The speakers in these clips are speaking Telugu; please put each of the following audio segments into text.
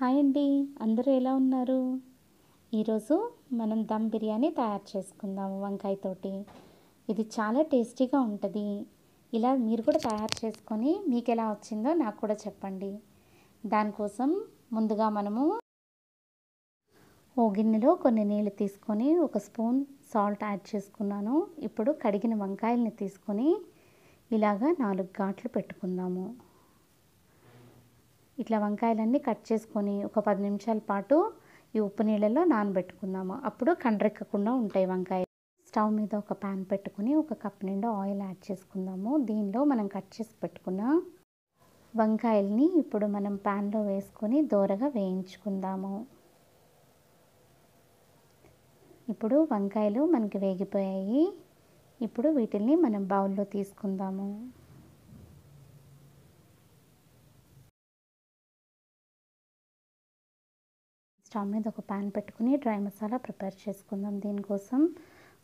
హాయ్ అండి, అందరూ ఎలా ఉన్నారు? ఈరోజు మనం దమ్ బిర్యానీ తయారు చేసుకుందాము వంకాయతోటి. ఇది చాలా టేస్టీగా ఉంటుంది. ఇలా మీరు కూడా తయారు చేసుకొని మీకు ఎలా వచ్చిందో నాకు కూడా చెప్పండి. దానికోసం ముందుగా మనము ఓ గిన్నెలో కొన్ని నీళ్ళు తీసుకొని ఒక స్పూన్ సాల్ట్ యాడ్ చేసుకున్నాను. ఇప్పుడు కడిగిన వంకాయల్ని తీసుకొని ఇలాగా 4 ఘాట్లు పెట్టుకుందాము. ఇట్లా వంకాయలన్నీ కట్ చేసుకొని ఒక 10 నిమిషాల పాటు ఈ ఉప్పు నీళ్ళలో నానబెట్టుకుందాము. అప్పుడు కండ్రెక్కకుండా ఉంటాయి వంకాయలు. స్టవ్ మీద ఒక ప్యాన్ పెట్టుకుని ఒక కప్ నిండా ఆయిల్ యాడ్ చేసుకుందాము. దీనిలో మనం కట్ చేసి పెట్టుకున్న వంకాయల్ని ఇప్పుడు మనం ప్యాన్లో వేసుకొని దోరగా వేయించుకుందాము. ఇప్పుడు వంకాయలు మనకి వేగిపోయాయి. ఇప్పుడు వీటిని మనం బౌల్లో తీసుకుందాము. స్టవ్ మీద ఒక ప్యాన్ పెట్టుకుని డ్రై మసాలా ప్రిపేర్ చేసుకుందాం. దీనికోసం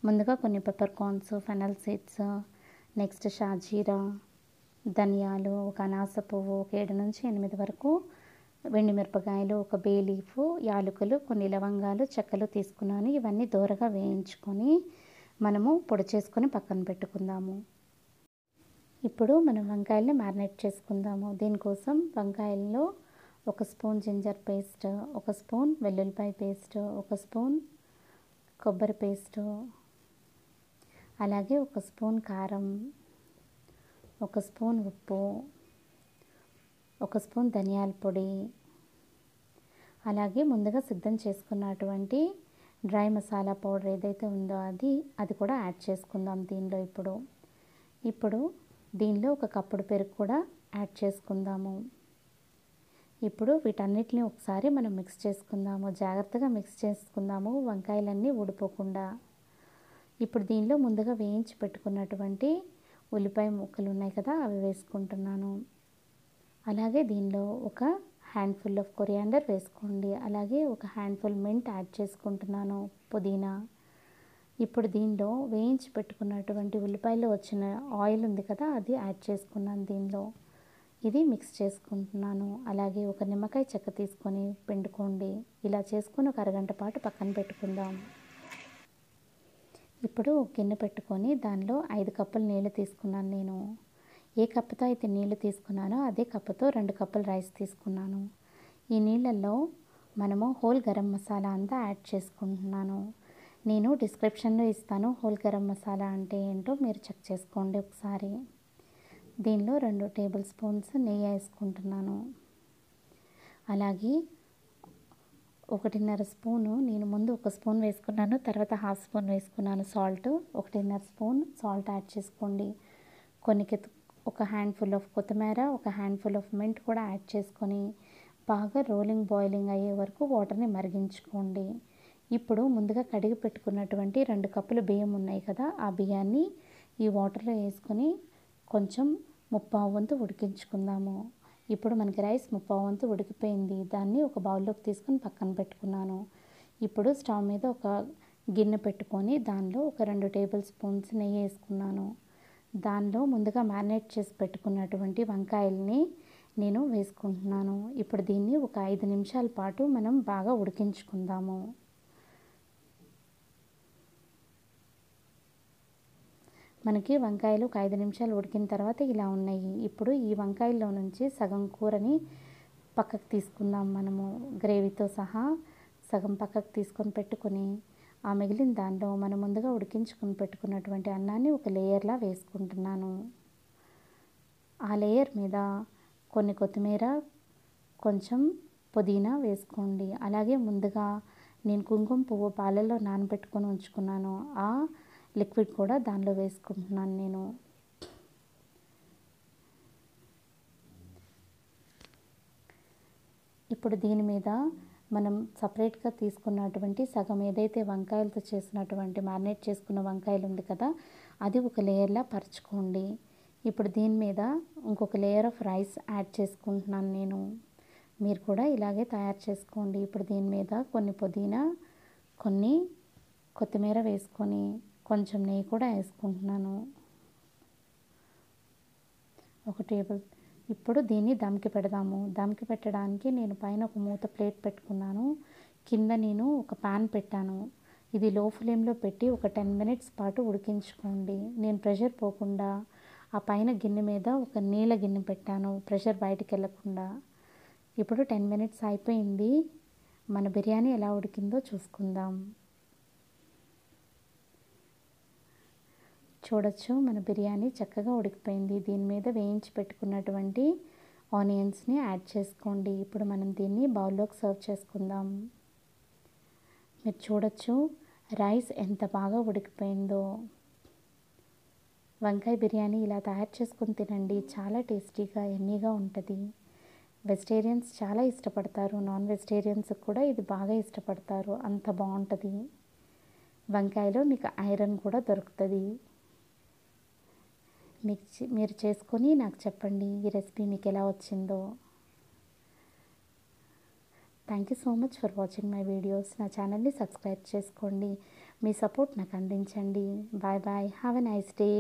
ముందుగా కొన్ని pepper corns, fennel seeds, next షాజీరా, ధనియాలు, ఒక అనాస పువ్వు, ఒక 7 నుంచి 8 వరకు వెండిమిరపకాయలు, ఒక బే లీఫ్, యాలకులు, కొన్ని లవంగాలు, చెక్కలు తీసుకున్నాను. ఇవన్నీ దోరగా వేయించుకొని మనము పొడి చేసుకొని పక్కన పెట్టుకుందాము. ఇప్పుడు మనం వంకాయల్ని మ్యారినేట్ చేసుకుందాము. దీనికోసం వంకాయల్లో ఒక స్పూన్ జింజర్ పేస్ట్, ఒక స్పూన్ వెల్లుల్లిపాయ పేస్ట్, ఒక స్పూన్ కొబ్బరి పేస్ట్, అలాగే ఒక స్పూన్ కారం, ఒక స్పూన్ ఉప్పు, ఒక స్పూన్ ధనియాల పొడి, అలాగే ముందుగా సిద్ధం చేసుకున్నటువంటి డ్రై మసాలా పౌడర్ ఏదైతే ఉందో అది కూడా యాడ్ చేసుకుందాం దీనిలో. ఇప్పుడు దీనిలో ఒక కప్పుడు పెరుగు కూడా యాడ్ చేసుకుందాము. ఇప్పుడు వీటన్నిటిని ఒకసారి మనం మిక్స్ చేసుకుందాము. జాగ్రత్తగా మిక్స్ చేసుకుందాము వంకాయలన్నీ ఊడిపోకుండా. ఇప్పుడు దీనిలో ముందుగా వేయించి పెట్టుకున్నటువంటి ఉల్లిపాయ ముక్కలు ఉన్నాయి కదా, అవి వేసుకుంటున్నాను. అలాగే దీనిలో ఒక హ్యాండ్ఫుల్ ఆఫ్ కొరియాండర్ వేసుకోండి. అలాగే ఒక హ్యాండ్ఫుల్ మింట్ యాడ్ చేసుకుంటున్నాను, పుదీనా. ఇప్పుడు దీనిలో వేయించి పెట్టుకున్నటువంటి ఉల్లిపాయలో వచ్చిన ఆయిల్ ఉంది కదా, అది యాడ్ చేసుకున్నాను దీనిలో. ఇది మిక్స్ చేసుకుంటున్నాను. అలాగే ఒక నిమ్మకాయ చెక్క తీసుకొని పిండుకోండి. ఇలా చేసుకొని ఒక అరగంట పాటు పక్కన పెట్టుకుందాం. ఇప్పుడు గిన్నె పెట్టుకొని దానిలో 5 కప్పులు నీళ్ళు తీసుకున్నాను నేను. ఏ కప్పుతో అయితే నీళ్ళు తీసుకున్నానో అదే కప్పుతో 2 కప్పులు రైస్ తీసుకున్నాను. ఈ నీళ్ళల్లో మనము హోల్ గరం మసాలా అంతా యాడ్ చేసుకుంటున్నాను. నేను డిస్క్రిప్షన్లో ఇస్తాను హోల్ గరం మసాలా అంటే ఏంటో, మీరు చెక్ చేసుకోండి ఒకసారి. దీనిలో 2 టేబుల్ స్పూన్స్ నెయ్యి వేసుకుంటున్నాను. అలాగే 1.5 స్పూను, నేను ముందు 1 స్పూన్ వేసుకున్నాను, తర్వాత ½ స్పూన్ వేసుకున్నాను సాల్ట్. 1.5 స్పూన్ సాల్ట్ యాడ్ చేసుకోండి. ఒక హ్యాండ్ఫుల్ ఆఫ్ కొత్తిమీర, ఒక హ్యాండ్ఫుల్ ఆఫ్ మింట్ కూడా యాడ్ చేసుకొని బాగా రోలింగ్ బాయిలింగ్ అయ్యే వరకు వాటర్ని మరిగించుకోండి. ఇప్పుడు ముందుగా కడిగి పెట్టుకున్నటువంటి 2 కప్పులు బియ్యం ఉన్నాయి కదా, ఆ బియ్యాన్ని ఈ వాటర్లో వేసుకొని కొంచెం 3/4 వంతు ఉడికించుకుందాము. ఇప్పుడు మనకి రైస్ 3/4 వంతు ఉడికిపోయింది. దాన్ని ఒక బౌల్లోకి తీసుకొని పక్కన పెట్టుకున్నాను. ఇప్పుడు స్టవ్ మీద ఒక గిన్నె పెట్టుకొని దానిలో ఒక 2 టేబుల్ స్పూన్స్ నెయ్యి వేసుకున్నాను. దానిలో ముందుగా మ్యారినేట్ చేసి పెట్టుకున్నటువంటి వంకాయల్ని నేను వేసుకుంటున్నాను. ఇప్పుడు దీన్ని ఒక 5 నిమిషాల పాటు మనం బాగా ఉడికించుకుందాము. మనకి వంకాయలు ఒక 5 నిమిషాలు ఉడికిన తర్వాత ఇలా ఉన్నాయి. ఇప్పుడు ఈ వంకాయల్లో నుంచి సగం కూరని పక్కకు తీసుకుందాం. మనము గ్రేవీతో సహా సగం పక్కకు తీసుకొని పెట్టుకుని ఆ మిగిలిన దానిలో మనం ముందుగా ఉడికించుకొని పెట్టుకున్నటువంటి అన్నాన్ని ఒక లేయర్లా వేసుకుంటున్నాను. ఆ లేయర్ మీద కొన్ని కొత్తిమీర, కొంచెం పుదీనా వేసుకోండి. అలాగే ముందుగా నేను కుంకుమ పువ్వు పాలల్లో నానబెట్టుకొని ఉంచుకున్నాను, ఆ లిక్విడ్ కూడా దానిలో వేసుకుంటున్నాను నేను. ఇప్పుడు దీని మీద మనం సపరేట్గా తీసుకున్నటువంటి సగం ఏదైతే వంకాయలతో చేసినటువంటి మ్యారినేట్ చేసుకున్న వంకాయలు ఉంది కదా, అది ఒక లేయర్లా పరచుకోండి. ఇప్పుడు దీని మీద ఇంకొక లేయర్ ఆఫ్ రైస్ యాడ్ చేసుకుంటున్నాను నేను. మీరు కూడా ఇలాగే తయారు చేసుకోండి. ఇప్పుడు దీని మీద కొన్ని పుదీనా, కొన్ని కొత్తిమీర వేసుకొని కొంచెం నెయ్యి కూడా వేసుకుంటున్నాను. ఒక ఇప్పుడు దీన్ని దమ్కి పెడదాము. దమ్కి పెట్టడానికి నేను పైన ఒక మూత ప్లేట్ పెట్టుకున్నాను, కింద నేను ఒక పాన్ పెట్టాను. ఇది లో ఫ్లేమ్లో పెట్టి ఒక 10 నిమిషాల పాటు ఉడికించుకోండి. నేను ప్రెషర్ పోకుండా ఆ పైన గిన్నె మీద ఒక నీళ్ళ గిన్నె పెట్టాను, ప్రెషర్ బయటికి వెళ్ళకుండా. ఇప్పుడు 10 నిమిషాలు అయిపోయింది. మన బిర్యానీ ఎలా ఉడికిందో చూసుకుందాం. చూడొచ్చు, మన బిర్యానీ చక్కగా ఉడికిపోయింది. దీని మీద వేయించి పెట్టుకున్నటువంటి ఆనియన్స్ని యాడ్ చేసుకోండి. ఇప్పుడు మనం దీన్ని బౌల్లోకి సర్వ్ చేసుకుందాం. మీరు చూడొచ్చు, రైస్ ఎంత బాగా ఉడికిపోయిందో. వంకాయ బిర్యానీ ఇలా తయారు చేసుకుని తినండి, చాలా టేస్టీగా ఎమ్మీగా ఉంటుంది. వెజిటేరియన్స్ చాలా ఇష్టపడతారు, నాన్ వెజిటేరియన్స్ కూడా ఇది బాగా ఇష్టపడతారు, అంత బాగుంటుంది. వంకాయలో మీకు ఐరన్ కూడా దొరుకుతుంది. మీరు చేసుకొని నాకు చెప్పండి ఈ రెసిపీ మీకు ఎలా వచ్చిందో. Thank you so much for watching my videos. నా ఛానల్ని సబ్స్క్రైబ్ చేసుకోండి, మీ సపోర్ట్ నాకు అందించండి. Bye bye, have a nice day.